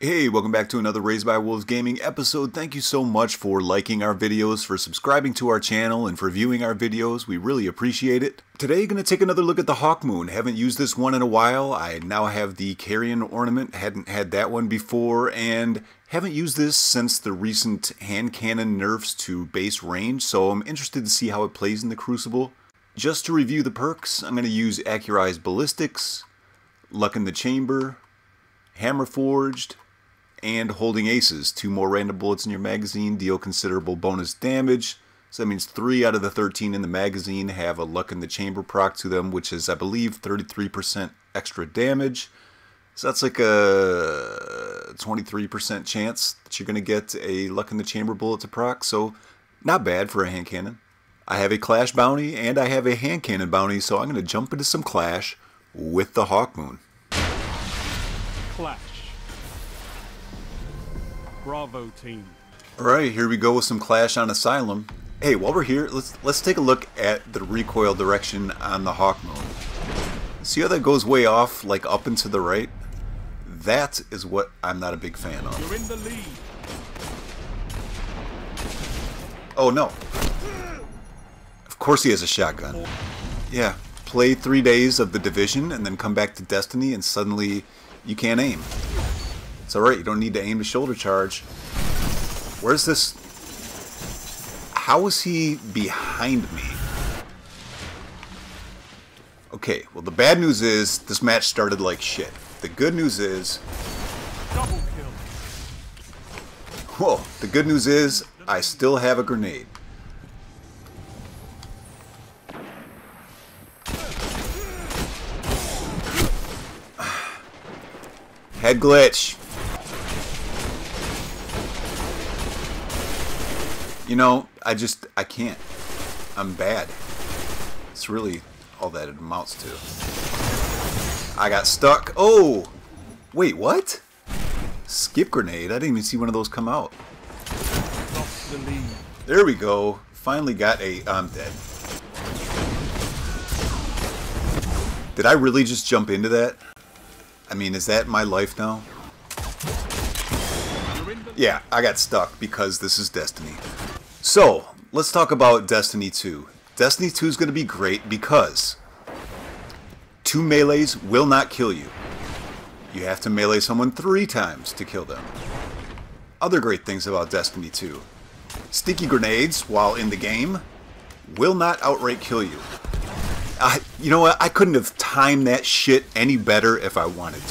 Hey, welcome back to another Raised by Wolves Gaming episode. Thank you so much for liking our videos, for subscribing to our channel, and for viewing our videos. We really appreciate it. Today, going to take another look at the Hawkmoon. Haven't used this one in a while. I now have the Carrion Ornament. Hadn't had that one before, and haven't used this since the recent hand cannon nerfs to base range, so I'm interested to see how it plays in the Crucible. Just to review the perks, I'm going to use Accurized Ballistics, Luck in the Chamber, Hammer Forged, and Holding Aces. 2 more random bullets in your magazine deal considerable bonus damage. So that means 3 out of the 13 in the magazine have a Luck in the Chamber proc to them, which is, I believe, 33% extra damage. So that's like a 23% chance that you're going to get a Luck in the Chamber bullet to proc. So not bad for a hand cannon. I have a Clash bounty and I have a hand cannon bounty, so I'm going to jump into some Clash with the Hawkmoon. Clash. Bravo team. Alright, here we go with some Clash on Asylum. Hey, while we're here, let's take a look at the recoil direction on the Hawkmoon. See how that goes way off, like up and to the right? That is what I'm not a big fan of. You're in the lead. Oh no. Of course he has a shotgun. Yeah, play 3 days of The Division and then come back to Destiny and suddenly you can't aim. It's alright, you don't need to aim to shoulder charge. Where's this? How is he behind me? Okay, well the bad news is this match started like shit. The good news is... double kill. Whoa, the good news is I still have a grenade. Head glitch. You know, I can't. I'm bad. It's really all that it amounts to. I got stuck. Oh! Wait, what? Skip grenade? I didn't even see one of those come out. There we go. Finally got a... I'm dead. Did I really just jump into that? I mean, is that my life now? Yeah, I got stuck because this is Destiny. So, let's talk about Destiny 2. Destiny 2 is going to be great because 2 melees will not kill you. You have to melee someone 3 times to kill them. Other great things about Destiny 2. Sticky grenades, while in the game, will not outright kill you. You know what? I couldn't have timed that shit any better if I wanted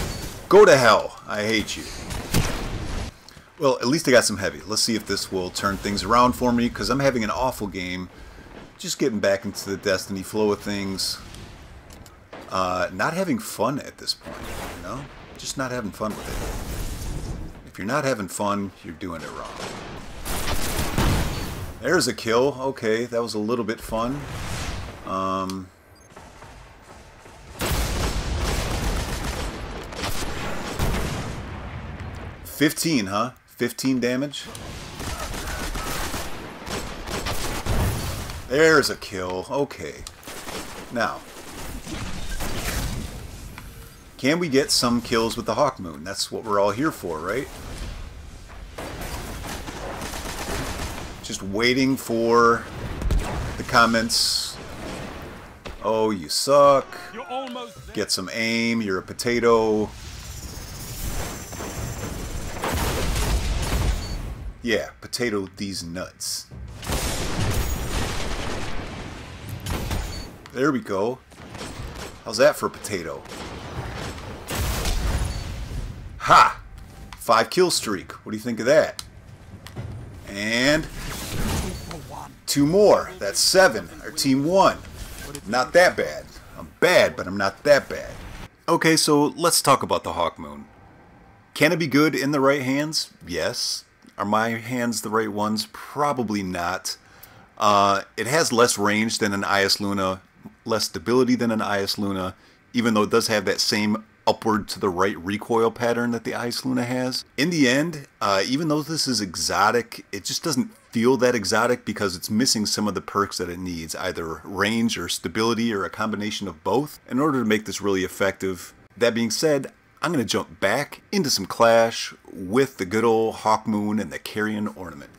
to. Go to hell. I hate you. Well, at least I got some heavy. Let's see if this will turn things around for me, because I'm having an awful game. Just getting back into the Destiny flow of things. Not having fun at this point, you know? Just not having fun with it. If you're not having fun, you're doing it wrong. There's a kill. Okay, that was a little bit fun. $15, huh? 15 damage? There's a kill. Okay. Now, can we get some kills with the Hawkmoon? That's what we're all here for, right? Just waiting for the comments. Oh, you suck. Get some aim. You're a potato. Yeah, potato these nuts. There we go. How's that for a potato? Ha! 5 kill streak. What do you think of that? And... 2 more. That's 7. Our team won. Not that bad. I'm bad, but I'm not that bad. Okay, so let's talk about the Hawkmoon. Can it be good in the right hands? Yes. Are my hands the right ones? Probably not. It has less range than an IS Luna, less stability than an IS Luna, even though it does have that same upward to the right recoil pattern that the IS Luna has. In the end, even though this is exotic, it just doesn't feel that exotic because it's missing some of the perks that it needs, either range or stability or a combination of both, in order to make this really effective. That being said, I'm going to jump back into some Clash with the good old Hawkmoon and the Carrion Ornament.